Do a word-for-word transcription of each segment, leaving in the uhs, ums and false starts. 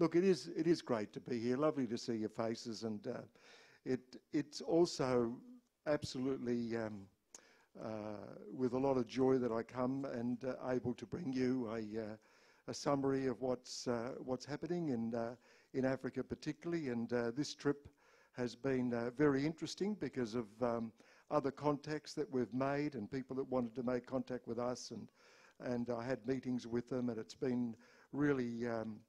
Look, it is it is great to be here. Lovely to see your faces, and uh, it it's also absolutely um, uh, with a lot of joy that I come and uh, able to bring you a uh, a summary of what's uh, what's happening in uh, in Africa particularly. And uh, this trip has been uh, very interesting because of um, other contacts that we've made and people that wanted to make contact with us, and and I had meetings with them, and it's been really Um,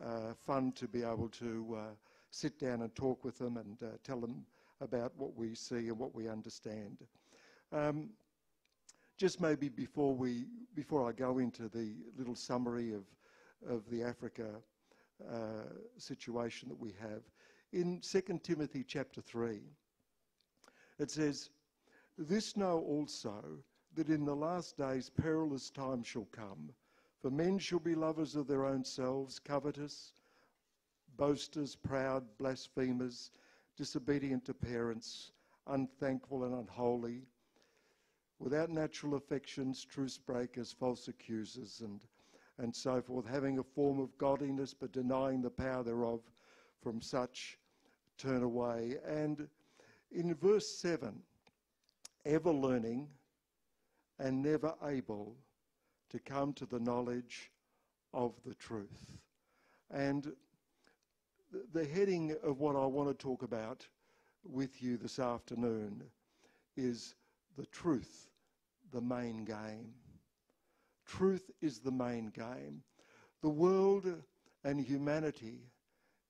Uh, fun to be able to uh, sit down and talk with them and uh, tell them about what we see and what we understand. Um, just maybe before we before I go into the little summary of of the Africa uh, situation that we have, in Second Timothy chapter three, it says, "This know also, that in the last days perilous times shall come. For men shall be lovers of their own selves, covetous, boasters, proud, blasphemers, disobedient to parents, unthankful and unholy, without natural affections, truce breakers, false accusers, and, and so forth, having a form of godliness but denying the power thereof. From such turn away." And in verse seven, "Ever learning and never able to come to the knowledge of the truth." And the heading of what I want to talk about with you this afternoon is the truth, the main game. Truth is the main game. The world and humanity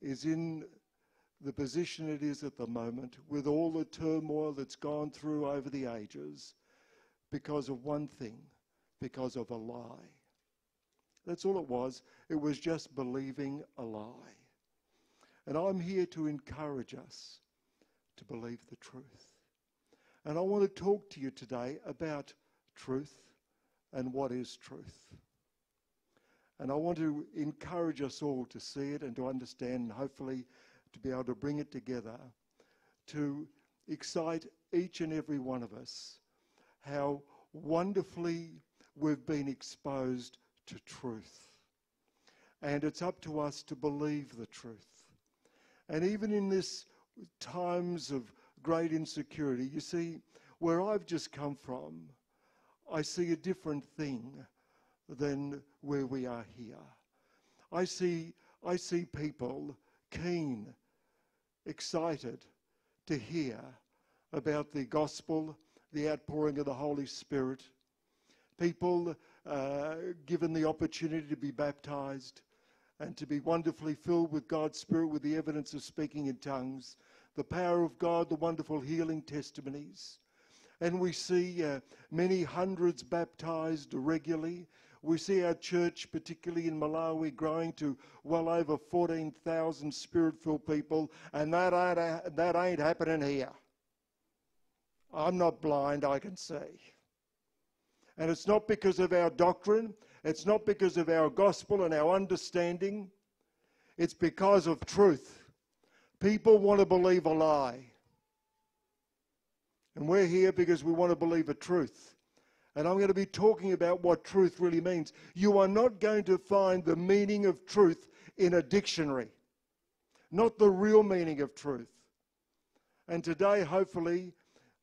is in the position it is at the moment, with all the turmoil that's gone through over the ages, because of one thing, because of a lie. That's all it was. It was just believing a lie. And I'm here to encourage us to believe the truth. And I want to talk to you today about truth and what is truth. And I want to encourage us all to see it and to understand, and hopefully to be able to bring it together to excite each and every one of us how wonderfully we've been exposed to truth. And it's up to us to believe the truth. And even in this times of great insecurity, you see, where I've just come from, I see a different thing than where we are here. I see, I see people keen, excited to hear about the gospel, the outpouring of the Holy Spirit, people uh, given the opportunity to be baptised and to be wonderfully filled with God's Spirit, with the evidence of speaking in tongues, the power of God, the wonderful healing testimonies. And we see uh, many hundreds baptised regularly. We see our church, particularly in Malawi, growing to well over fourteen thousand Spirit-filled people, and that ain't, that ain't happening here. I'm not blind, I can see. And it's not because of our doctrine, it's not because of our gospel and our understanding, it's because of truth. People want to believe a lie. And we're here because we want to believe a truth. And I'm going to be talking about what truth really means. You are not going to find the meaning of truth in a dictionary, not the real meaning of truth. And today, hopefully,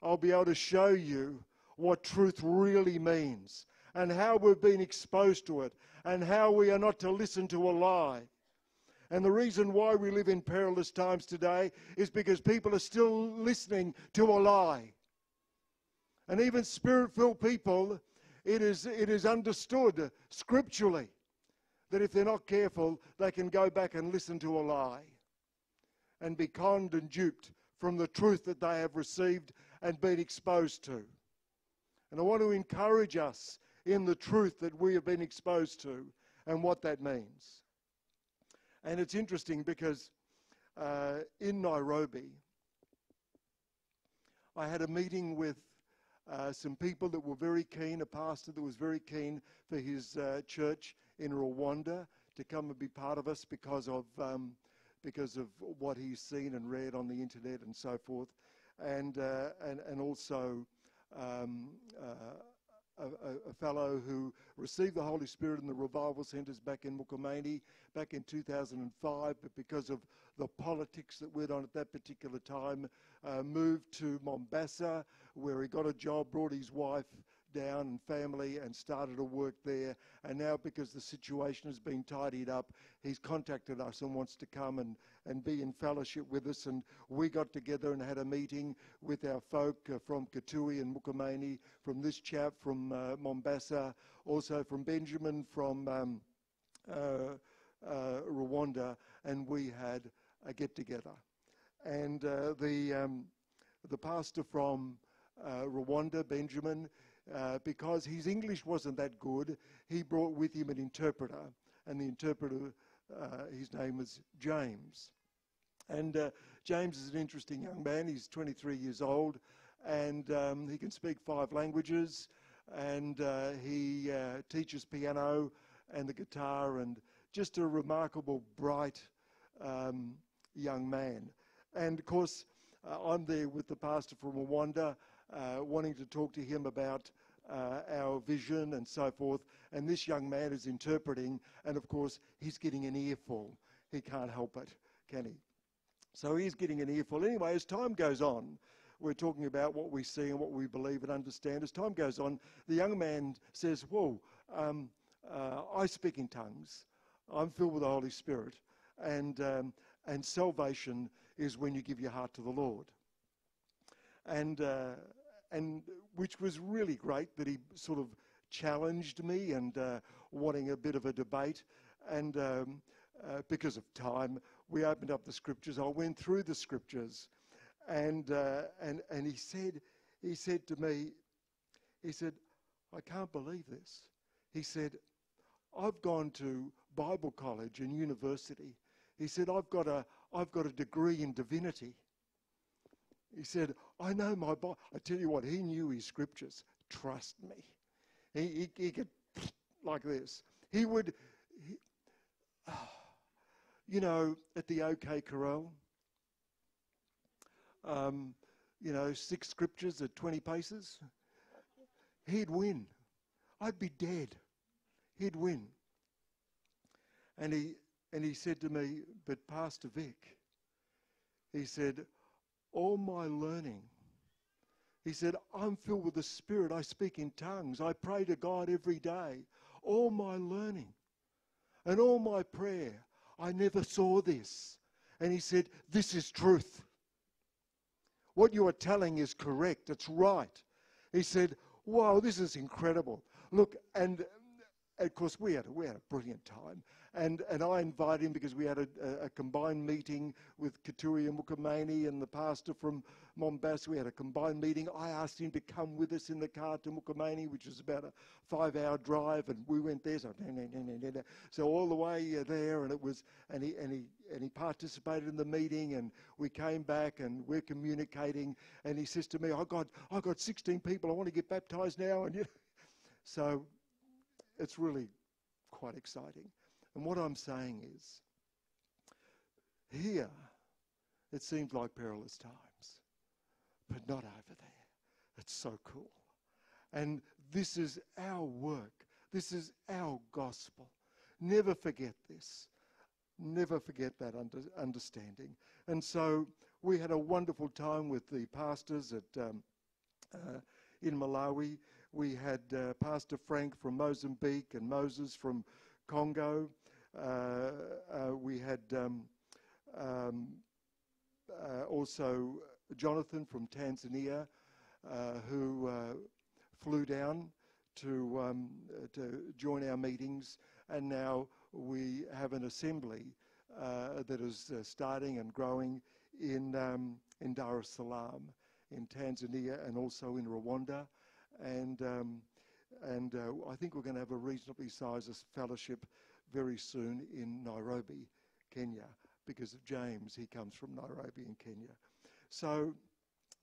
I'll be able to show you what truth really means, and how we've been exposed to it, and how we are not to listen to a lie. And the reason why we live in perilous times today is because people are still listening to a lie. And even Spirit-filled people, it is, it is understood scripturally that if they're not careful, they can go back and listen to a lie and be conned and duped from the truth that they have received and been exposed to. And I want to encourage us in the truth that we have been exposed to and what that means. And it's interesting because uh, in Nairobi, I had a meeting with uh, some people that were very keen, a pastor that was very keen for his uh, church in Rwanda to come and be part of us because of, um, because of what he's seen and read on the internet and so forth. And, uh, and, and also... Um, uh, a, a fellow who received the Holy Spirit in the revival centres back in Mukomani back in two thousand five, but because of the politics that went on at that particular time, uh, moved to Mombasa, where he got a job, brought his wife down and family and started to work there. And now, because the situation has been tidied up, he's contacted us and wants to come and, and be in fellowship with us. And we got together and had a meeting with our folk uh, from Kitui and Mukomani, from this chap from uh, Mombasa, also from Benjamin from um, uh, uh, Rwanda, and we had a get-together. And uh, the, um, the pastor from uh, Rwanda, Benjamin, Uh, because his English wasn't that good, he brought with him an interpreter, and the interpreter, uh, his name was James. And uh, James is an interesting young man. He's twenty-three years old, and um, he can speak five languages, and uh, he uh, teaches piano and the guitar, and just a remarkable, bright um, young man. And of course, uh, I'm there with the pastor from Rwanda, Uh, wanting to talk to him about uh, our vision and so forth. And this young man is interpreting, and of course, he's getting an earful. He can't help it, can he? So he's getting an earful. Anyway, as time goes on, we're talking about what we see and what we believe and understand. As time goes on, the young man says, whoa, um, uh, I speak in tongues. I'm filled with the Holy Spirit. And, um, and salvation is when you give your heart to the Lord. And uh, and which was really great that he sort of challenged me and uh, wanting a bit of a debate. And um, uh, because of time, we opened up the scriptures. I went through the scriptures, and uh, and and he said, he said to me, he said, I can't believe this. He said, I've gone to Bible college and university. He said, I've got a I've got a degree in divinity. He said, I know my Bible. I tell you what, he knew his scriptures. Trust me. He, he, he could, like this. He would, he, oh, you know, at the OK Corral, um, you know, six scriptures at twenty paces, he'd win. I'd be dead. He'd win. And he, and he said to me, but Pastor Vic, he said, all my learning. He said, I'm filled with the Spirit. I speak in tongues. I pray to God every day. All my learning and all my prayer, I never saw this. And he said, this is truth. What you are telling is correct. It's right. He said, wow, this is incredible. Look, and of course, we had, we had a brilliant time. And, and I invited him because we had a, a, a combined meeting with Kitui and Mukomani and the pastor from Mombasa. We had a combined meeting. I asked him to come with us in the car to Mukomani, which was about a five-hour drive, and we went there. So, nah, nah, nah, nah, nah. So all the way there, and it was, and he and he and he participated in the meeting, and we came back, and we're communicating, and he says to me, "I got I got sixteen people. I want to get baptized now," and you know, so it's really quite exciting. And what I'm saying is, here, it seemed like perilous times, but not over there. It's so cool. And this is our work. This is our gospel. Never forget this. Never forget that under, understanding. And so we had a wonderful time with the pastors at um, uh, in Malawi. We had uh, Pastor Frank from Mozambique and Moses from Congo. Uh, uh, we had um, um, uh, also Jonathan from Tanzania, uh, who uh, flew down to, um, to join our meetings, and now we have an assembly uh, that is uh, starting and growing in, um, in Dar es Salaam, in Tanzania, and also in Rwanda. And um, and uh, I think we're going to have a reasonably sized fellowship very soon in Nairobi, Kenya, because of James. He comes from Nairobi in Kenya. So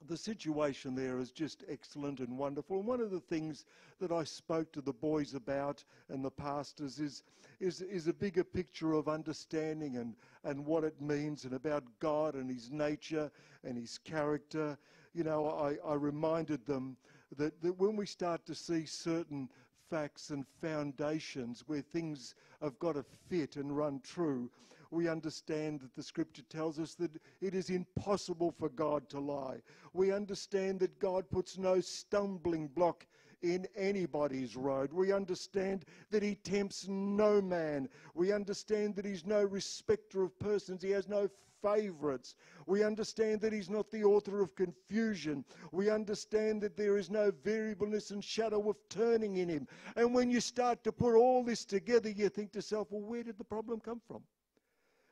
the situation there is just excellent and wonderful. And one of the things that I spoke to the boys about and the pastors is is, is a bigger picture of understanding and, and what it means, and about God and his nature and his character. You know, I, I reminded them that, that when we start to see certain facts and foundations where things have got to fit and run true, we understand that the Scripture tells us that it is impossible for God to lie. We understand that God puts no stumbling block in anybody's road. We understand that he tempts no man. We understand that he's no respecter of persons. He has no favourites. We understand that he's not the author of confusion. We understand that there is no variableness and shadow of turning in him. And when you start to put all this together, you think to yourself, well, where did the problem come from?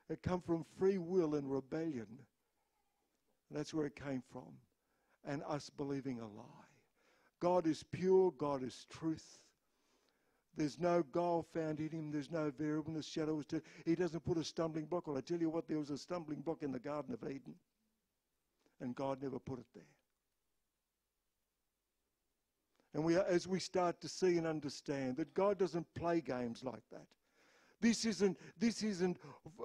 It come from free will and rebellion. That's where it came from. And us believing a lie. God is pure. God is truth. There's no guile found in him. There's no variableness, shadows. To, he doesn't put a stumbling block. Well, I tell you what, there was a stumbling block in the Garden of Eden. And God never put it there. And we, as we start to see and understand that God doesn't play games like that. This isn't, this isn't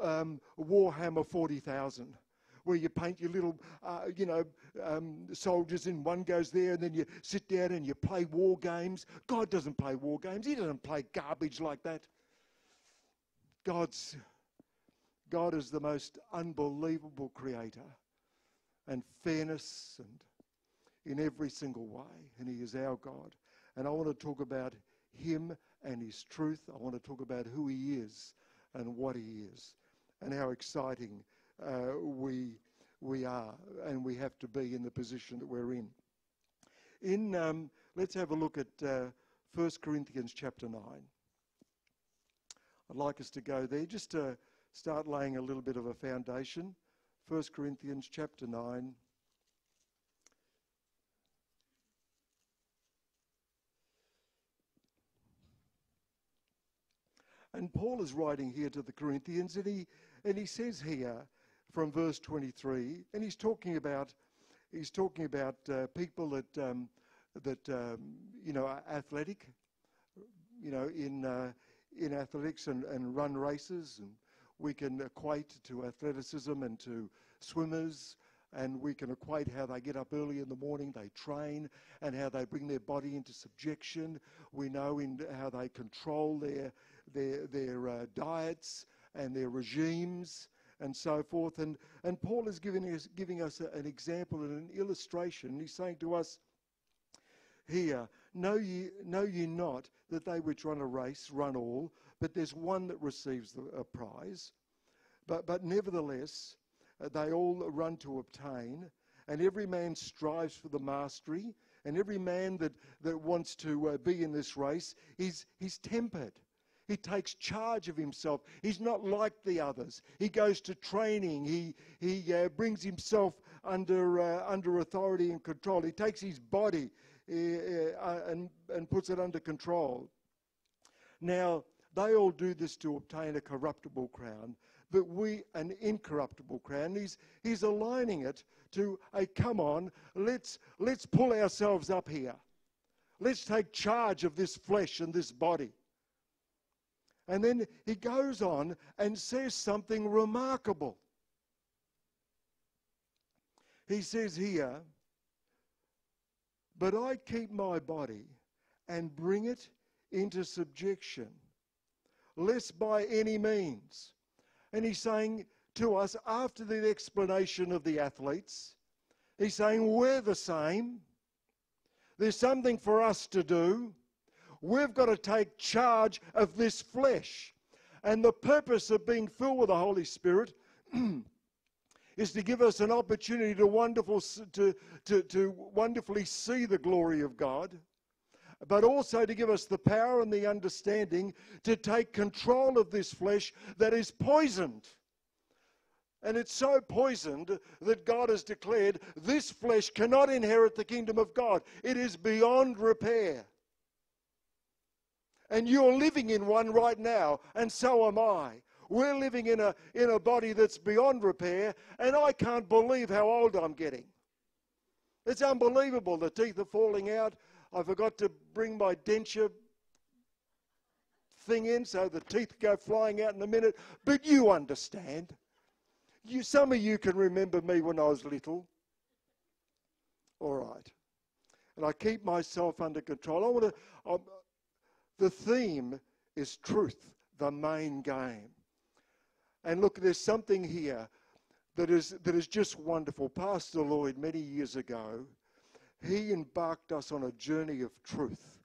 um, Warhammer Forty Thousand, where you paint your little, uh, you know, um, soldiers, and one goes there, and then you sit down and you play war games. God doesn't play war games. He doesn't play garbage like that. God's, God is the most unbelievable creator, and fairness, and in every single way, and he is our God. And I want to talk about him and his truth. I want to talk about who he is and what he is and how exciting uh, we we are and we have to be in the position that we're in. In um, let's have a look at uh, First Corinthians chapter nine. I'd like us to go there just to start laying a little bit of a foundation. First Corinthians chapter nine. And Paul is writing here to the Corinthians, and he and he says here from verse twenty-three, and he's talking about he's talking about uh, people that um, that um, you know are athletic, you know in uh, in athletics and, and run races, and we can equate to athleticism and to swimmers. And we can equate how they get up early in the morning, they train, and how they bring their body into subjection. We know in how they control their their their uh, diets and their regimes and so forth. And and Paul is giving us giving us a, an example and an illustration. He's saying to us here, know ye know ye not that they which run a race run all, but there's one that receives the a prize. But but nevertheless, Uh, they all run to obtain, and every man strives for the mastery, and every man that, that wants to uh, be in this race, he's, he's tempered. He takes charge of himself. He's not like the others. He goes to training. He, he uh, brings himself under, uh, under authority and control. He takes his body uh, uh, and, and puts it under control. Now, they all do this to obtain a corruptible crown, but we an incorruptible crown. He's, he's aligning it to a come on, let's, let's pull ourselves up here. Let's take charge of this flesh and this body. And then he goes on and says something remarkable. He says here, but I keep my body and bring it into subjection, lest by any means. And he's saying to us, after the explanation of the athletes, he's saying, we're the same. There's something for us to do. We've got to take charge of this flesh. And the purpose of being filled with the Holy Spirit is to give us an opportunity to, wonderful, to, to, to wonderfully see the glory of God, but also to give us the power and the understanding to take control of this flesh that is poisoned. And it's so poisoned that God has declared this flesh cannot inherit the kingdom of God. It is beyond repair. And you're living in one right now, and so am I. We're living in a, in a body that's beyond repair, and I can't believe how old I'm getting. It's unbelievable. The teeth are falling out. I forgot to bring my denture thing in, so the teeth go flying out in a minute. But you understand. You, some of you can remember me when I was little. All right. and I keep myself under control. I want to. I'm, the theme is truth, the main game. And look, there's something here that is that is just wonderful. Pastor Lloyd, many years ago, he embarked us on a journey of truth.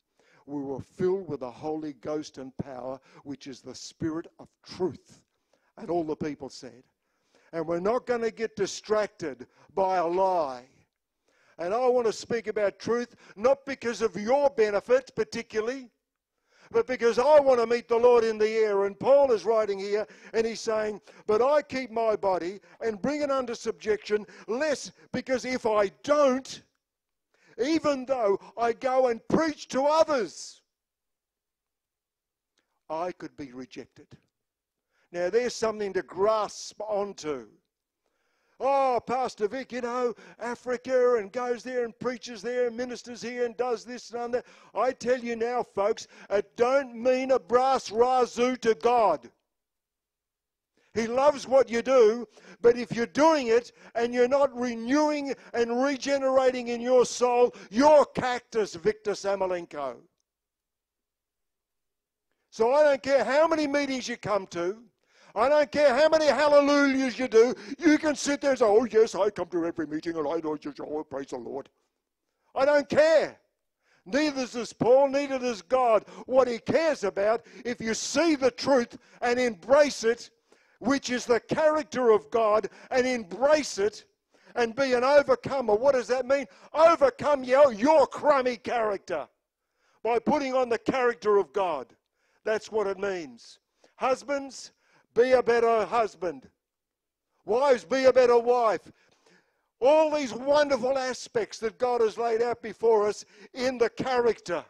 We were filled with the Holy Ghost and power, which is the spirit of truth. And all the people said, and we're not going to get distracted by a lie. And I want to speak about truth, not because of your benefits particularly, but because I want to meet the Lord in the air. And Paul is writing here, and he's saying, but I keep my body and bring it under subjection, lest, because if I don't, even though I go and preach to others, I could be rejected. Now, there's something to grasp onto. Oh, Pastor Vic, you know, Africa, and goes there and preaches there and ministers here and does this and that. I tell you now, folks, it don't mean a brass razoo to God. He loves what you do, but if you're doing it and you're not renewing and regenerating in your soul, you're cactus, Victor Samoilenko. So I don't care how many meetings you come to. I don't care how many hallelujahs you do. You can sit there and say, oh, yes, I come to every meeting and I know just, oh, praise the Lord. I don't care. Neither does Paul, neither does God. What he cares about, if you see the truth and embrace it, which is the character of God, and embrace it and be an overcomer. What does that mean? Overcome your, your crummy character by putting on the character of God. That's what it means. Husbands, be a better husband. Wives, be a better wife. All these wonderful aspects that God has laid out before us in the character.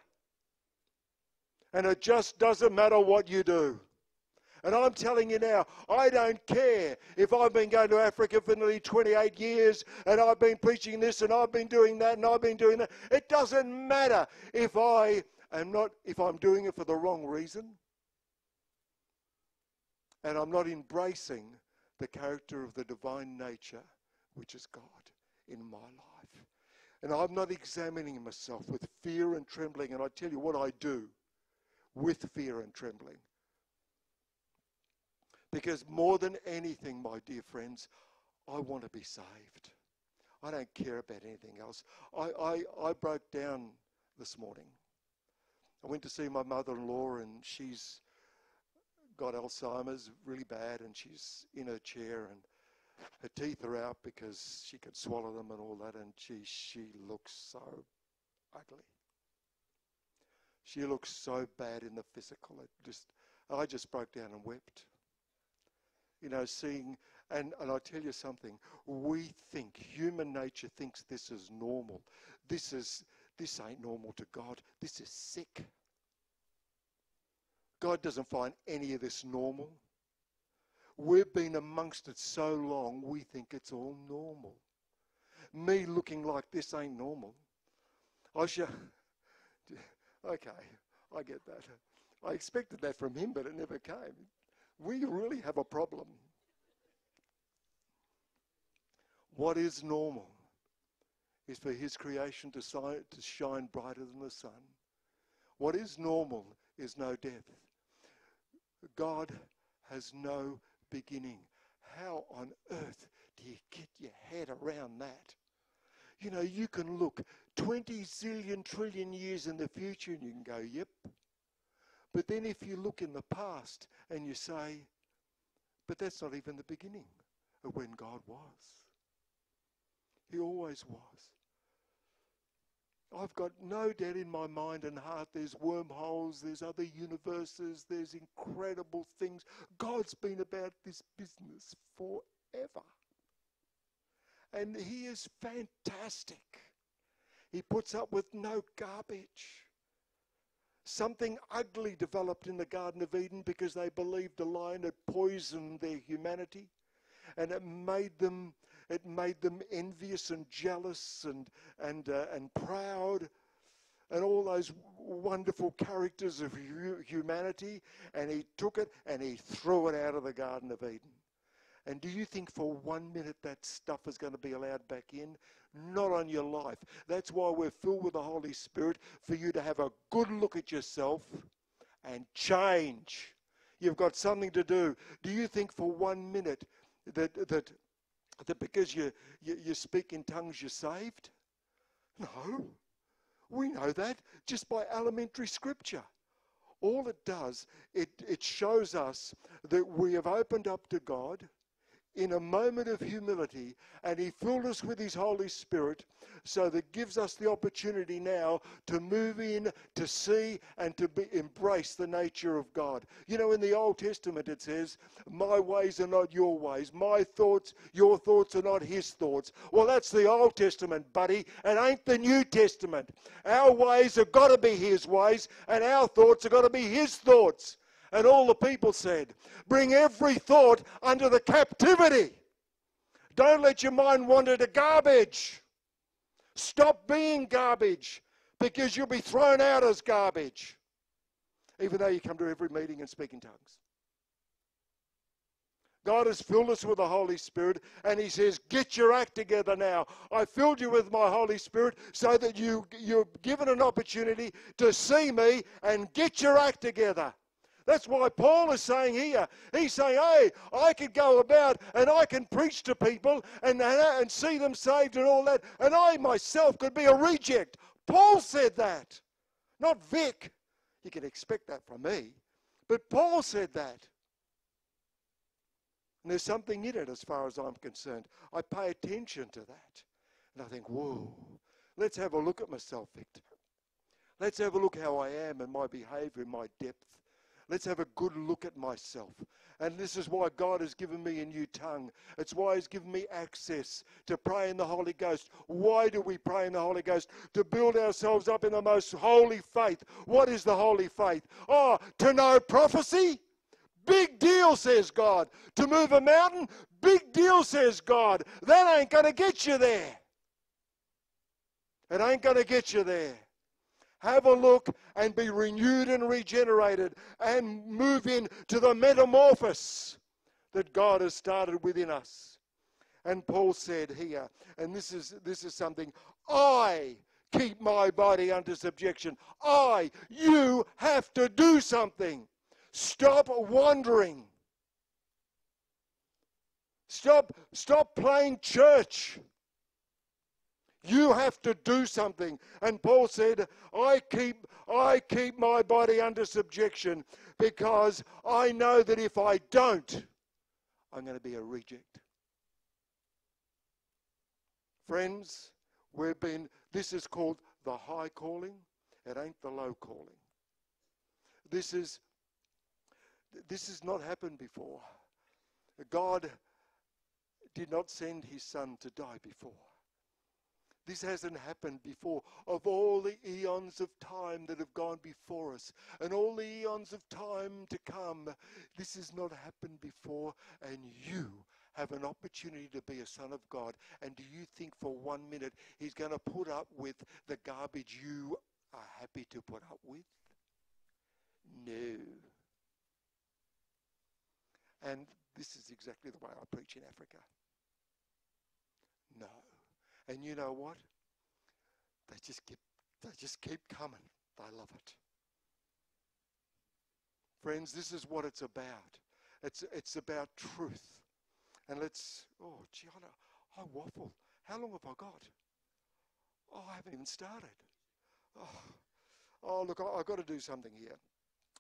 And it just doesn't matter what you do. And I'm telling you now, I don't care if I've been going to Africa for nearly twenty-eight years and I've been preaching this and I've been doing that and I've been doing that. It doesn't matter if I am not, if I'm doing it for the wrong reason. And I'm not embracing the character of the divine nature, which is God, in my life. And I'm not examining myself with fear and trembling. And I tell you what I do with fear and trembling. Because more than anything, my dear friends, I want to be saved. I don't care about anything else. I, I, I broke down this morning. I went to see my mother-in-law, and she's got Alzheimer's really bad, and she's in her chair, and her teeth are out because she could swallow them and all that, and she, she looks so ugly. She looks so bad in the physical. It just, I just broke down and wept. You know, seeing, and, and I'll tell you something, we think, human nature thinks this is normal. This is, this ain't normal to God. This is sick. God doesn't find any of this normal. We've been amongst it so long, we think it's all normal. Me looking like this ain't normal. I sh- Okay, I get that. I expected that from him, but it never came. We really have a problem. What is normal is for his creation to, si- to shine brighter than the sun. What is normal is no death. God has no beginning. How on earth do you get your head around that? You know, you can look twenty zillion trillion years in the future and you can go, yep. But then if you look in the past and you say, but that's not even the beginning of when God was. He always was. I've got no doubt in my mind and heart there's wormholes, there's other universes, there's incredible things. God's been about this business forever. And he is fantastic. He puts up with no garbage. Something ugly developed in the Garden of Eden because they believed a lie, and it poisoned their humanity, and it made them it made them envious and jealous and and uh, and proud, and all those wonderful characters of humanity. And he took it and he threw it out of the Garden of Eden, And do you think for one minute that stuff is going to be allowed back in? Not on your life. That's why we're filled with the Holy Spirit, for you to have a good look at yourself and change. You've got something to do. Do you think for one minute that that, that because you, you, you speak in tongues you're saved? No. We know that just by elementary scripture. All it does, it, it shows us that we have opened up to God in a moment of humility, and he filled us with his Holy Spirit, so that gives us the opportunity now to move in, to see, and to be, embrace the nature of God. You know, in the Old Testament it says, my ways are not your ways, my thoughts, your thoughts are not his thoughts. Well, that's the Old Testament, buddy. It ain't the New Testament. Our ways have got to be his ways, and our thoughts have got to be his thoughts. And all the people said, bring every thought under the captivity. Don't let your mind wander to garbage. Stop being garbage, because you'll be thrown out as garbage. Even though you come to every meeting and speak in tongues. God has filled us with the Holy Spirit, and he says, get your act together now. I filled you with my Holy Spirit so that you, you're given an opportunity to see me and get your act together. That's why Paul is saying here, he's saying, hey, I could go about and I can preach to people and, and, and see them saved and all that, and I myself could be a reject. Paul said that, not Vic. You can expect that from me, but Paul said that. And there's something in it as far as I'm concerned. I pay attention to that, and I think, whoa, let's have a look at myself, Victor. Let's have a look how I am and my behaviour and my depth. Let's have a good look at myself. And this is why God has given me a new tongue. It's why he's given me access to pray in the Holy Ghost. Why do we pray in the Holy Ghost? To build ourselves up in the most holy faith. What is the holy faith? Oh, to know prophecy? Big deal, says God. To move a mountain? Big deal, says God. That ain't going to get you there. It ain't going to get you there. Have a look and be renewed and regenerated and move in to the metamorphosis that God has started within us. And Paul said here, and this is, this is something, I keep my body under subjection. I, you have to do something. Stop wandering. Stop, stop playing church. You have to do something. And Paul said, I keep, I keep my body under subjection, because I know that if I don't, I'm going to be a reject. Friends, we've been, this is called the high calling. It ain't the low calling. This is, this has not happened before. God did not send his son to die before. This hasn't happened before. Of all the eons of time that have gone before us, and all the eons of time to come, this has not happened before, and you have an opportunity to be a son of God. And do you think for one minute he's going to put up with the garbage you are happy to put up with? No. And this is exactly the way I preach in Africa. No. And you know what? They just keep, they just keep coming. They love it. Friends, this is what it's about. It's, it's about truth. And let's, oh, gee, I, I waffle. How long have I got? Oh, I haven't even started. Oh, oh look, I, I've got to do something here.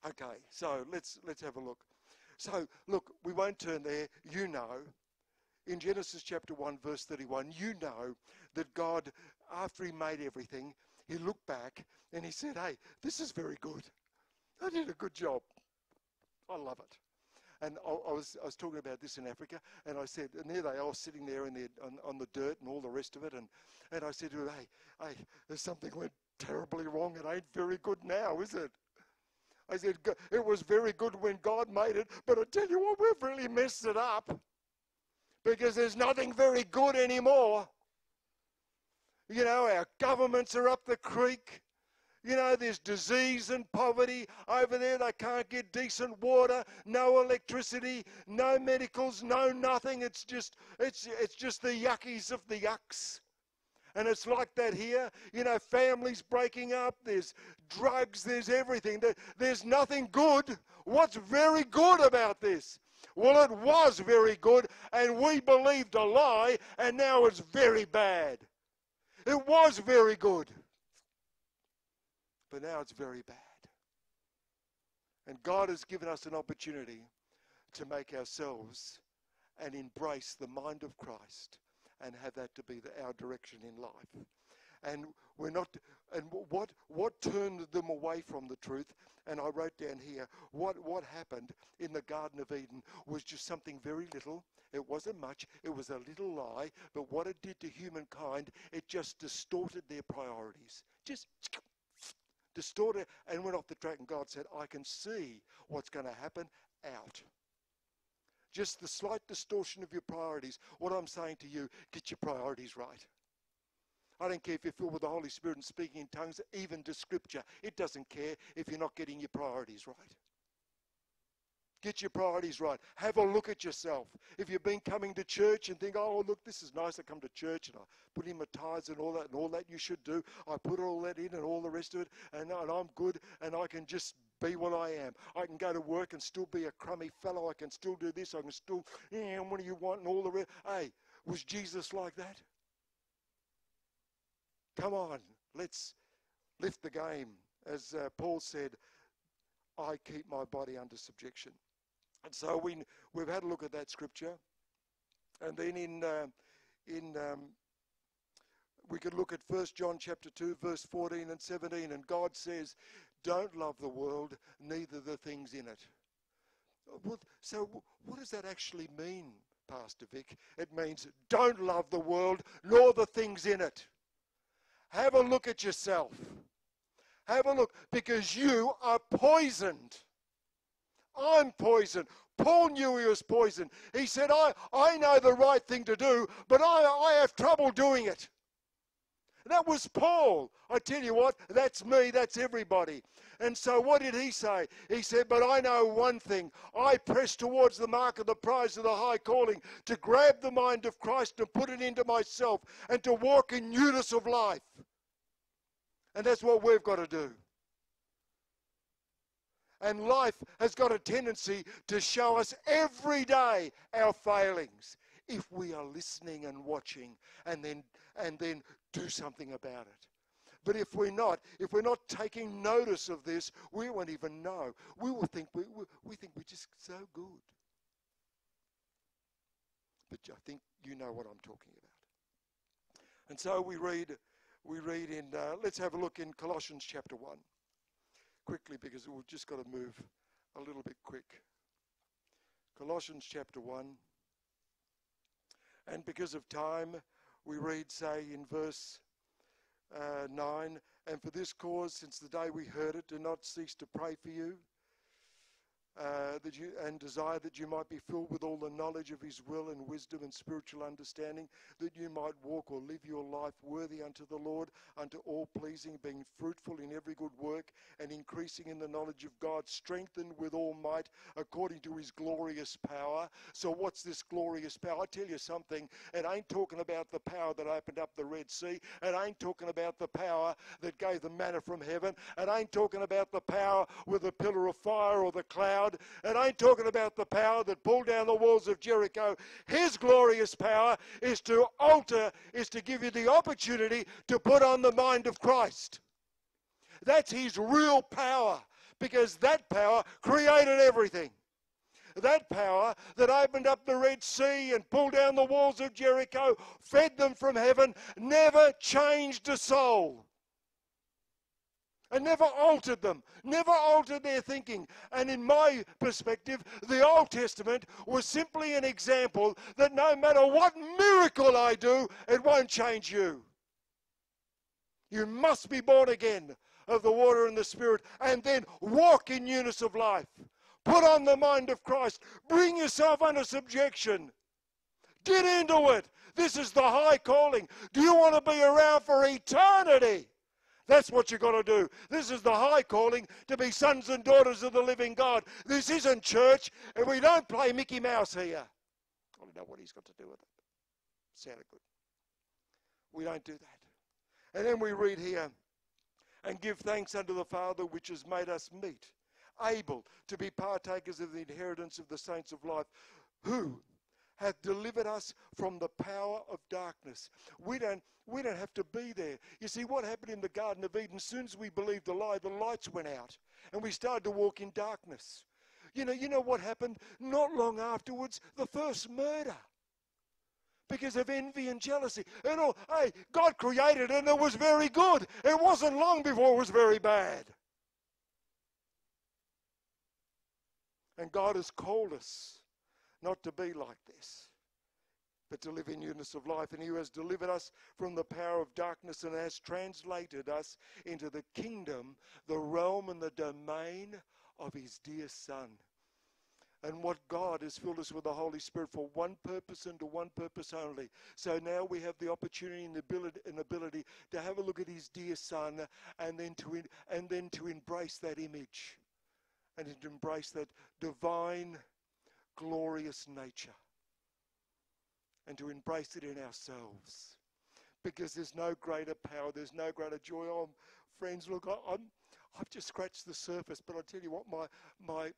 Okay, so let's, let's have a look. So, look, we won't turn there. You know. In Genesis chapter one, verse thirty-one, you know that God, after he made everything, he looked back and he said, hey, this is very good. I did a good job. I love it. And I, I, was, I was talking about this in Africa, and I said, and there they are sitting there in the, on, on the dirt and all the rest of it, and, and I said to him, hey, hey, there's something went terribly wrong. It ain't very good now, is it? I said, it was very good when God made it, but I tell you what, we've really messed it up. Because there's nothing very good anymore. You know, our governments are up the creek. You know, there's disease and poverty over there. They can't get decent water, no electricity, no medicals, no nothing. It's just, it's, it's just the yuckies of the yucks. And it's like that here. You know, families breaking up. There's drugs. There's everything. There's nothing good. What's very good about this? Well, it was very good, and we believed a lie, and now it's very bad. It was very good, but now it's very bad. And God has given us an opportunity to make ourselves and embrace the mind of Christ and have that to be the, our direction in life. And we're not, and what, what turned them away from the truth? And I wrote down here, what, what happened in the Garden of Eden was just something very little. It wasn't much. It was a little lie. But what it did to humankind, it just distorted their priorities. Just distorted and went off the track. And God said, I can see what's going to happen out. Just the slight distortion of your priorities. What I'm saying to you, get your priorities right. I don't care if you're filled with the Holy Spirit and speaking in tongues, even to Scripture. It doesn't care if you're not getting your priorities right. Get your priorities right. Have a look at yourself. If you've been coming to church and think, oh, look, this is nice. I come to church and I put in my tithes and all that, and all that you should do. I put all that in and all the rest of it, and, and I'm good, and I can just be what I am. I can go to work and still be a crummy fellow. I can still do this. I can still, yeah, what do you want and all the rest. Hey, was Jesus like that? Come on, let's lift the game. As uh, Paul said, I keep my body under subjection. And so we, we've had a look at that scripture. And then in, uh, in um, we could look at First John chapter two, verse fourteen and seventeen. And God says, don't love the world, neither the things in it. So what does that actually mean, Pastor Vic? It means don't love the world, nor the things in it. Have a look at yourself. Have a look, because you are poisoned. I'm poisoned. Paul knew he was poisoned. He said, I, I know the right thing to do, but I, I have trouble doing it. That was Paul. I tell you what, that's me, that's everybody. And so what did he say? He said, but I know one thing. I press towards the mark of the prize of the high calling, to grab the mind of Christ and put it into myself and to walk in newness of life. And that's what we've got to do. And life has got a tendency to show us every day our failings, if we are listening and watching and then and then do something about it. But if we're not, if we're not taking notice of this, we won't even know. We will think we, we, we think we're just so good. But I think you know what I'm talking about. And so we read, we read in, uh, let's have a look in Colossians chapter one, quickly, because we've just got to move a little bit quick. Colossians chapter one. And because of time, we read, say, in verse uh, nine, and for this cause, since the day we heard it, do not cease to pray for you, uh, that you, and desire that you might be filled with all the knowledge of his will and wisdom and spiritual understanding, that you might walk or live your life worthy unto the Lord, unto all pleasing, being fruitful in every good work, and increasing in the knowledge of God, strengthened with all might, according to his glorious power. So what's this glorious power? I tell you something, it ain't talking about the power that opened up the Red Sea. It ain't talking about the power that gave the manna from heaven. It ain't talking about the power with the pillar of fire or the cloud. It ain't talking about the power that pulled down the walls of Jericho. His glorious power is to alter, is to give you the opportunity to put on the mind of Christ. That's his real power, because that power created everything. That power that opened up the Red Sea and pulled down the walls of Jericho, fed them from heaven, never changed a soul. And never altered them, never altered their thinking. And in my perspective, the Old Testament was simply an example that no matter what miracle I do, it won't change you. You must be born again of the water and the Spirit, and then walk in newness of life. Put on the mind of Christ. Bring yourself under subjection. Get into it. This is the high calling. Do you want to be around for eternity? That's what you've got to do. This is the high calling to be sons and daughters of the living God. This isn't church, and we don't play Mickey Mouse here. I don't know what he's got to do with it. Sounded good. We don't do that. And then we read here, and give thanks unto the Father which has made us meet, able to be partakers of the inheritance of the saints of life, who hath delivered us from the power of darkness. We don't, we don't have to be there. You see, what happened in the Garden of Eden, as soon as we believed the lie, the lights went out, and we started to walk in darkness. You know, you know what happened? Not long afterwards, the first murder. Because of envy and jealousy. And all, hey, God created and it was very good. It wasn't long before it was very bad. And God has called us not to be like this, but to live in newness of life. And he has delivered us from the power of darkness and has translated us into the kingdom, the realm and the domain of his dear Son. And what God has filled us with the Holy Spirit for one purpose and to one purpose only. So now we have the opportunity and the ability, and ability to have a look at his dear Son and then to in, and then to embrace that image and to embrace that divine, glorious nature and to embrace it in ourselves. Because there's no greater power, there's no greater joy. Oh, friends, look, I, I'm, I've just scratched the surface, but I'll tell you what, my my...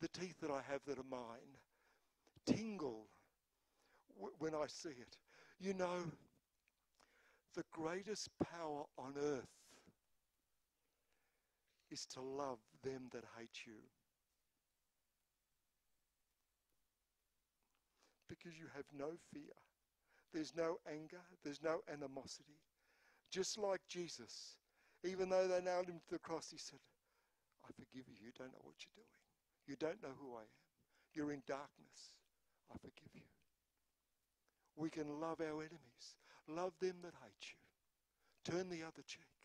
the teeth that I have that are mine tingle w- when I see it. You know, the greatest power on earth is to love them that hate you. Because you have no fear. There's no anger. There's no animosity. Just like Jesus, even though they nailed him to the cross, he said, I forgive you. You don't know what you're doing. You don't know who I am. You're in darkness. I forgive you. We can love our enemies. Love them that hate you. Turn the other cheek.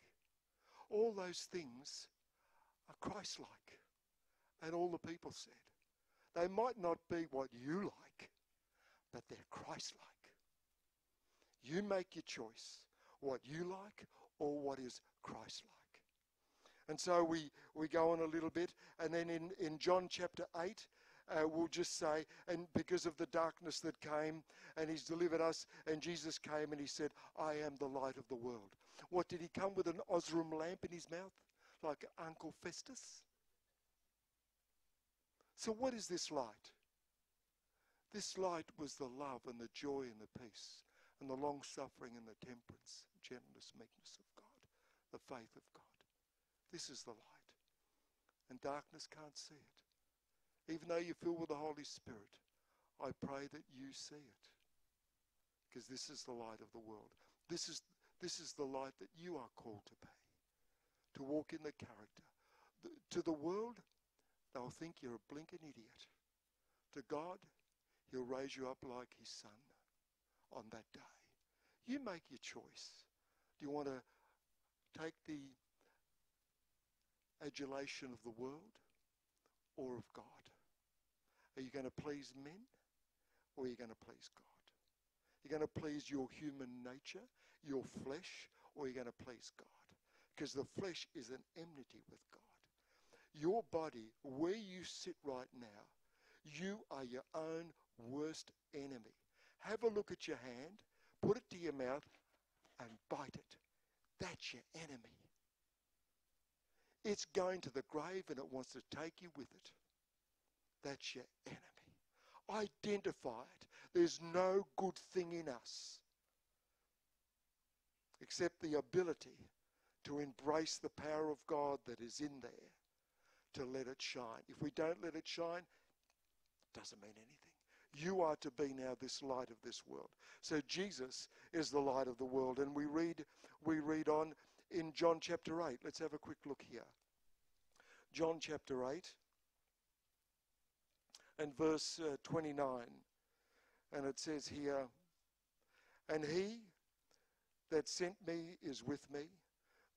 All those things are Christ-like. And all the people said. They might not be what you like, but they're Christ-like. You make your choice. What you like or what is Christ-like. And so we, we go on a little bit, and then in, in John chapter eight, uh, we'll just say, and because of the darkness that came, and he's delivered us, and Jesus came and he said, I am the light of the world. What, did he come with an Osram lamp in his mouth, like Uncle Festus? So what is this light? This light was the love and the joy and the peace, and the long-suffering and the temperance, gentleness, meekness of God, the faith of God. This is the light. And darkness can't see it. Even though you're filled with the Holy Spirit, I pray that you see it. Because this is the light of the world. This is, this is the light that you are called to be. To walk in the character. The, to the world, they'll think you're a blinking idiot. To God, he'll raise you up like his Son on that day. You make your choice. Do you want to take the adulation of the world or of God? Are you going to please men or are you going to please God? You're going to please your human nature, your flesh, or you're going to please God? Because the flesh is an enmity with God. Your body, where you sit right now, you are your own worst enemy. Have a look at your hand, put it to your mouth and bite it. That's your enemy. It's going to the grave and it wants to take you with it. That's your enemy. Identify it. There's no good thing in us except the ability to embrace the power of God that is in there, to let it shine. If we don't let it shine, it doesn't mean anything. You are to be now this light of this world. So Jesus is the light of the world. And we read, we read on in John chapter eight. Let's have a quick look here. John chapter eight and verse uh, twenty-nine. And it says here, and he that sent me is with me.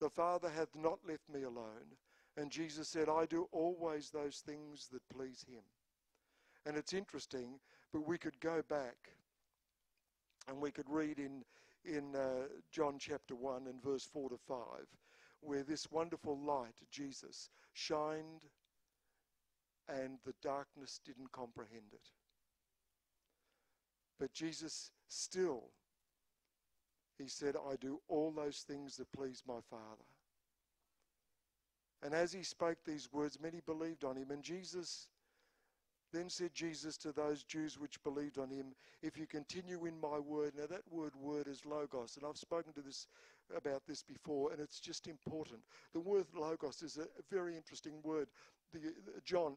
The Father hath not left me alone. And Jesus said, I do always those things that please him. And it's interesting, but we could go back and we could read in in uh, John chapter one and verse four to five, where this wonderful light, Jesus, shined and the darkness didn't comprehend it. But Jesus still, he said, I do all those things that please my Father. And as he spoke these words, many believed on him. And Jesus, then said Jesus to those Jews which believed on him, if you continue in my word. Now that word, word, is logos. And I've spoken to this about this before, and it's just important. The word logos is a very interesting word. The, John,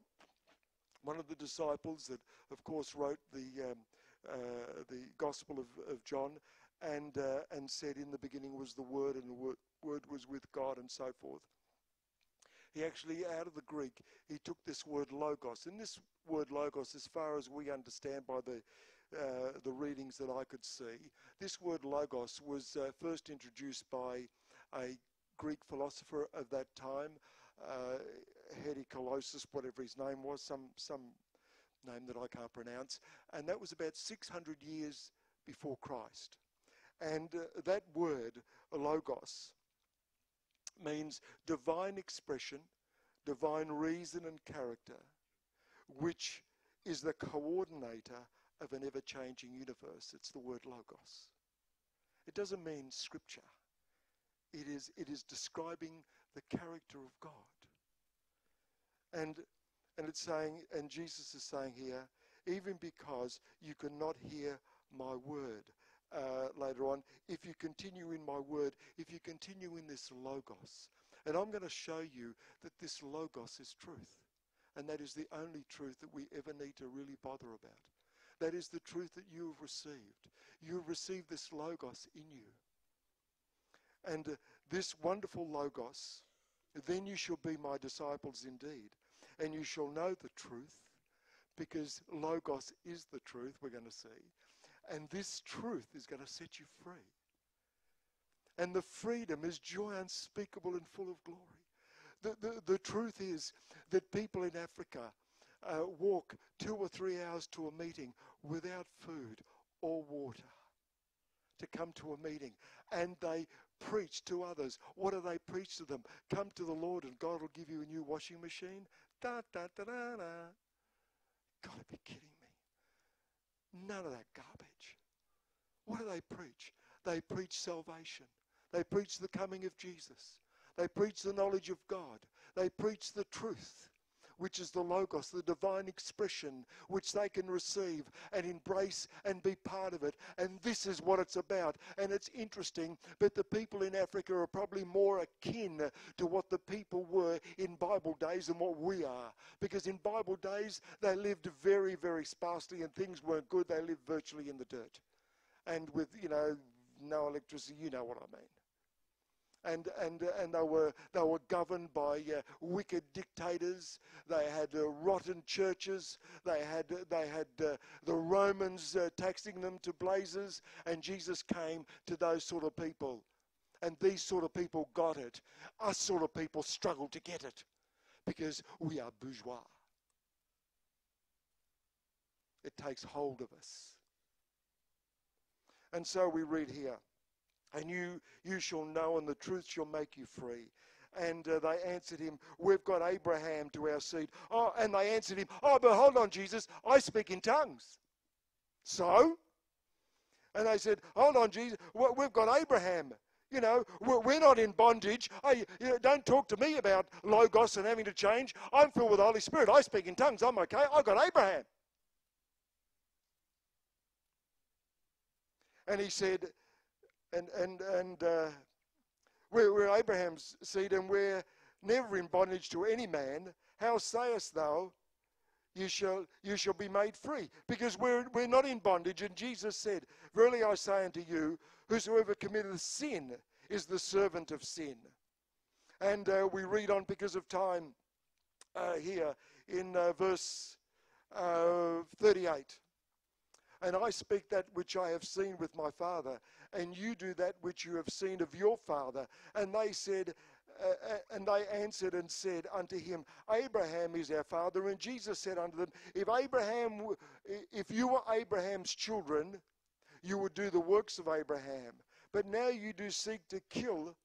one of the disciples that, of course, wrote the um, uh, the Gospel of, of John, and uh, and said, in the beginning was the Word, and the Word, word was with God, and so forth. He actually, out of the Greek, he took this word logos. And this word logos, as far as we understand by the uh, the readings that I could see, this word logos was uh, first introduced by a Greek philosopher of that time, uh, Heraclitus, whatever his name was, some some name that I can't pronounce. And that was about six hundred years before Christ. And uh, that word, logos, means divine expression, divine reason and character, which is the coordinator of an ever-changing universe. It's the word logos. It doesn't mean scripture. It is, it is describing the character of God. And, and it's saying, and Jesus is saying here, even because you cannot hear my word. Uh, later on, if you continue in my word, if you continue in this logos, and I'm going to show you that this logos is truth, and that is the only truth that we ever need to really bother about. That is the truth that you have received. You have received this logos in you, and uh, this wonderful logos. Then you shall be my disciples indeed, and you shall know the truth, because logos is the truth. We're going to see. And this truth is going to set you free. And the freedom is joy unspeakable and full of glory. The, the, the truth is that people in Africa uh, walk two or three hours to a meeting without food or water to come to a meeting. And they preach to others. What do they preach to them? Come to the Lord and God will give you a new washing machine. Da, da, da, da, da. Gotta be kidding me. None of that garbage. What do they preach? They preach salvation. They preach the coming of Jesus. They preach the knowledge of God. They preach the truth, which is the logos, the divine expression, which they can receive and embrace and be part of it. And this is what it's about. And it's interesting, but the people in Africa are probably more akin to what the people were in Bible days than what we are. Because in Bible days, they lived very, very sparsely and things weren't good. They lived virtually in the dirt. And with, you know, no electricity, you know what I mean. And and and they were they were governed by uh, wicked dictators. They had uh, rotten churches. They had uh, they had uh, the Romans uh, taxing them to blazes. And Jesus came to those sort of people, and these sort of people got it. Us sort of people struggled to get it, because we are bourgeois. It takes hold of us, and so we read here. And you, you shall know, and the truth shall make you free. And uh, they answered him, we've got Abraham to our seed. Oh, and they answered him, oh, but hold on, Jesus, I speak in tongues. So? And they said, hold on, Jesus, we've got Abraham. You know, we're not in bondage. I, you know, don't talk to me about logos and having to change. I'm filled with the Holy Spirit. I speak in tongues. I'm okay. I've got Abraham. And he said, And and and uh, we're, we're Abraham's seed, and we're never in bondage to any man. How sayest thou, you shall you shall be made free? Because we're we're not in bondage. And Jesus said, verily I say unto you, whosoever committeth sin is the servant of sin. And uh, we read on because of time uh, here in uh, verse uh, thirty-eight. And I speak that which I have seen with my Father, and you do that which you have seen of your father. And they said, uh, and they answered and said unto him, Abraham is our father. And Jesus said unto them, if Abraham, if you were Abraham's children, you would do the works of Abraham. But now you do seek to kill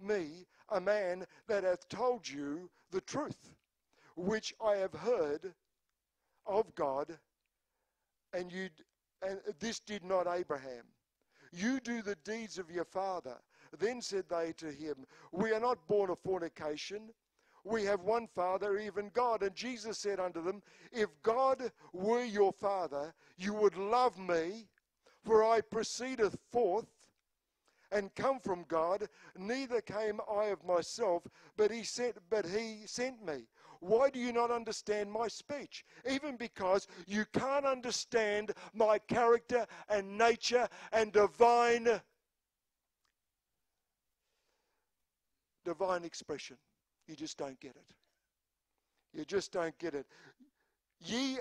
me, a man that hath told you the truth, which I have heard of God, and you and this did not Abraham. You do the deeds of your father. Then said they to him, we are not born of fornication. We have one Father, even God. And Jesus said unto them, if God were your Father, you would love me, for I proceedeth forth and come from God, neither came I of myself, but he sent, but he sent me. Why do you not understand my speech? Even because you can't understand my character and nature and divine, divine expression. You just don't get it. You just don't get it. Ye,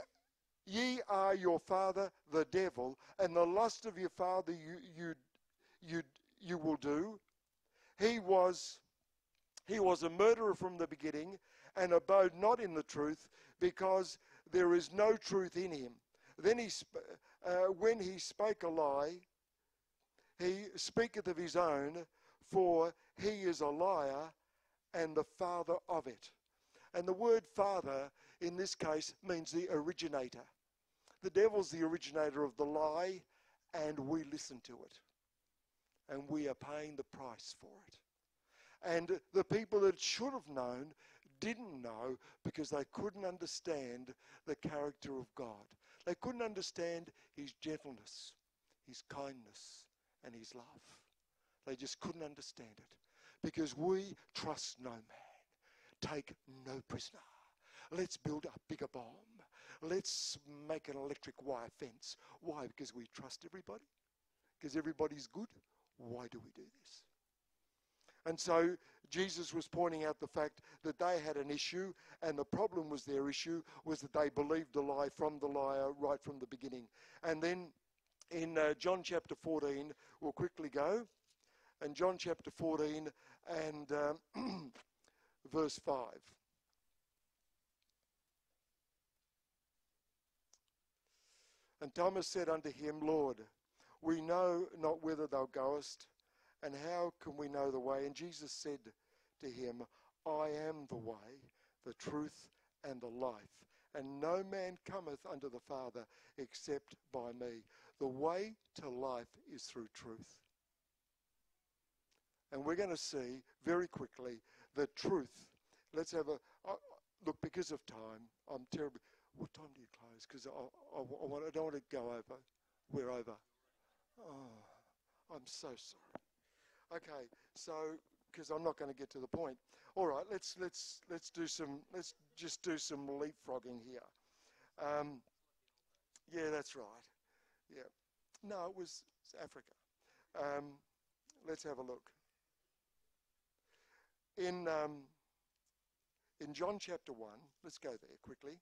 ye are your father, the devil, and the lust of your father you you you you will do. He was, he was a murderer from the beginning, and abode not in the truth, because there is no truth in him. Then he, uh, when he spake a lie, he speaketh of his own, for he is a liar and the father of it. And the word father in this case means the originator. The devil's the originator of the lie, and we listen to it, and we are paying the price for it. And the people that should have known didn't know, because they couldn't understand the character of God. They couldn't understand his gentleness, his kindness, and his love. They just couldn't understand it. Because we trust no man, take no prisoner. Let's build a bigger bomb. Let's make an electric wire fence. Why? Because we trust everybody? Because everybody's good? Why do we do this? And so Jesus was pointing out the fact that they had an issue, and the problem was their issue was that they believed the lie from the liar right from the beginning. And then in uh, John chapter fourteen, we'll quickly go. And John chapter fourteen and um, verse five. And Thomas said unto him, Lord, we know not whither thou goest, and how can we know the way? And Jesus said to him, I am the way, the truth, and the life. And no man cometh unto the Father except by me. The way to life is through truth. And we're going to see very quickly the truth. Let's have a uh, look, because of time. I'm terrible. What time do you close? Because I, I, I, want, I don't want to go over. We're over. Oh, I'm so sorry. Okay, so because I'm not going to get to the point. All right, let's let's let's do some. Let's just do some leapfrogging here. Um, yeah, that's right. Yeah. No, it was Africa. Um, let's have a look. In um, in John chapter one, let's go there quickly.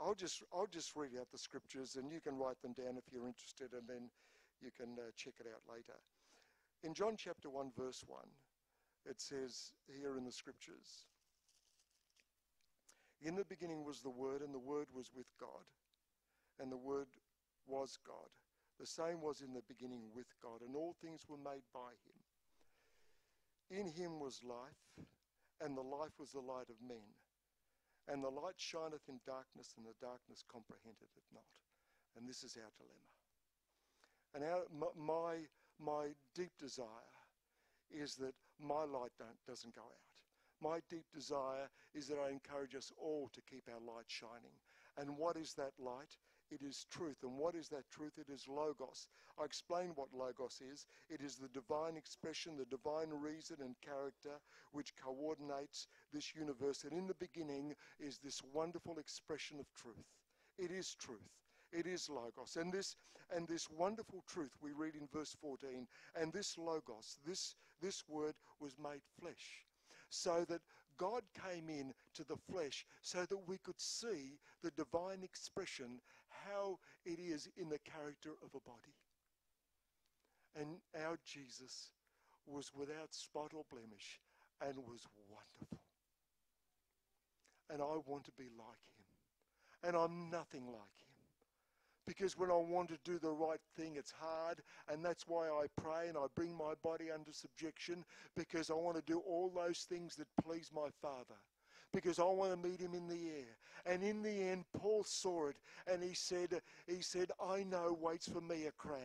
I'll just I'll just read out the scriptures, and you can write them down if you're interested, and then you can uh, check it out later. In John chapter one, verse one, it says here in the scriptures, in the beginning was the Word, and the Word was with God, and the Word was God. The same was in the beginning with God, and all things were made by him. In him was life, and the life was the light of men. And the light shineth in darkness, and the darkness comprehended it not. And this is our dilemma. And our, my, my deep desire is that my light don't, doesn't go out. My deep desire is that I encourage us all to keep our light shining. And what is that light? It is truth. And what is that truth? It is Logos. I explained what Logos is. It is the divine expression, the divine reason and character which coordinates this universe. And in the beginning is this wonderful expression of truth. It is truth. It is Logos. And this, and this wonderful truth we read in verse fourteen, and this Logos, this, this word was made flesh, so that God came in to the flesh so that we could see the divine expression, how it is in the character of a body. And our Jesus was without spot or blemish and was wonderful. And I want to be like him. and I'm nothing like him. Because when I want to do the right thing, it's hard, and that's why I pray and I bring my body under subjection, because I want to do all those things that please my Father, because I want to meet him in the air. And in the end, Paul saw it, and he said, he said, I know waits for me a crown.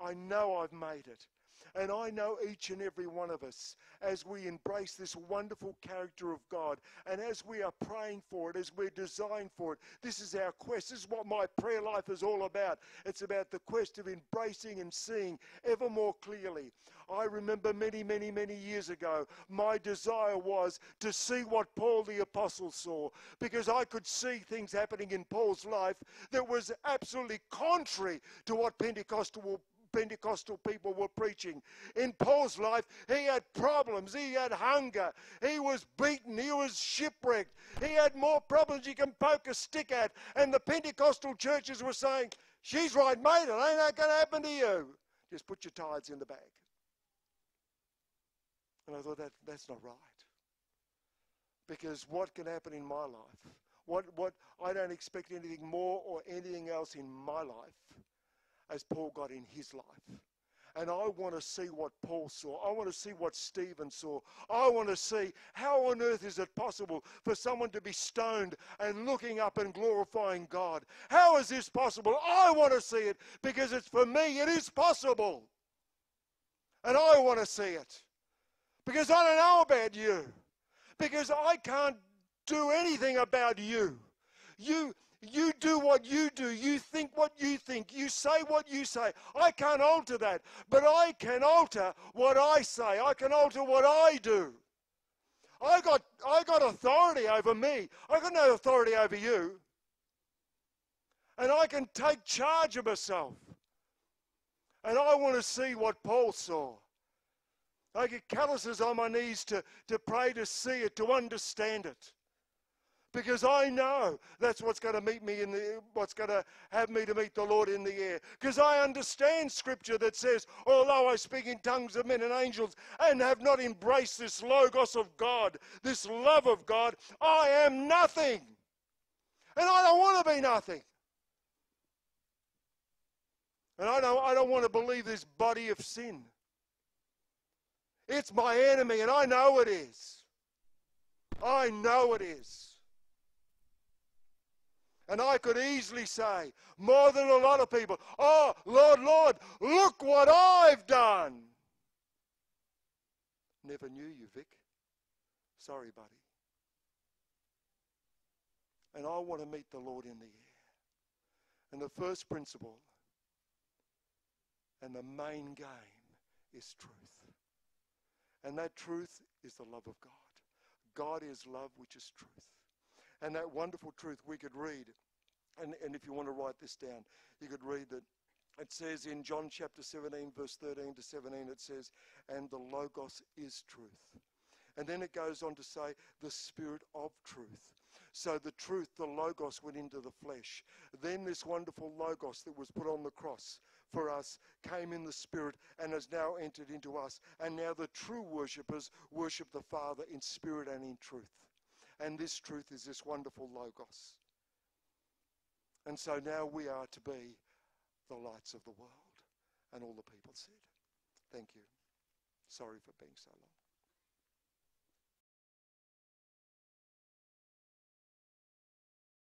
I know I've made it. And I know each and every one of us, as we embrace this wonderful character of God, and as we are praying for it, as we're designed for it, this is our quest. This is what my prayer life is all about. It's about the quest of embracing and seeing ever more clearly. I remember many, many, many years ago, my desire was to see what Paul the Apostle saw, because I could see things happening in Paul's life that was absolutely contrary to what Pentecostal Pentecostal people were preaching. In Paul's life, he had problems. He had hunger. He was beaten. He was shipwrecked. He had more problems you can poke a stick at. And the Pentecostal churches were saying, she's right, mate. It ain't that going to happen to you. Just put your tithes in the bag. And I thought, that, that's not right. Because what can happen in my life? What, what, I don't expect anything more or anything else in my life as Paul got in his life. And I want to see what Paul saw. I want to see what Stephen saw. I want to see how on earth is it possible for someone to be stoned and looking up and glorifying God. How is this possible? I want to see it, because it's for me. It is possible. And I want to see it, because I don't know about you, because I can't do anything about you. You... You do what you do. You think what you think. You say what you say. I can't alter that. But I can alter what I say. I can alter what I do. I got, I got authority over me. I got no authority over you. And I can take charge of myself. And I want to see what Paul saw. I get calluses on my knees to, to pray, to see it, to understand it. Because I know that's what's going to meet me in the, what's going to have me to meet the Lord in the air. Because I understand Scripture that says, although I speak in tongues of men and angels and have not embraced this Logos of God, this love of God, I am nothing. And I don't want to be nothing. And I don't, I don't want to believe this body of sin. It's my enemy, and I know it is. I know it is. And I could easily say, more than a lot of people, oh, Lord, Lord, look what I've done. Never knew you, Vic. Sorry, buddy. And I want to meet the Lord in the air. And the first principle and the main game is truth. And that truth is the love of God. God is love, which is truth. And that wonderful truth we could read, and, and if you want to write this down, you could read that. It says in John chapter seventeen, verse thirteen to seventeen, it says, and the Logos is truth. And then it goes on to say, the Spirit of truth. So the truth, the Logos, went into the flesh. Then this wonderful Logos that was put on the cross for us came in the Spirit and has now entered into us. And now the true worshippers worship the Father in spirit and in truth. And this truth is this wonderful Logos. And so now we are to be the lights of the world. And all the people said, thank you. Sorry for being so long.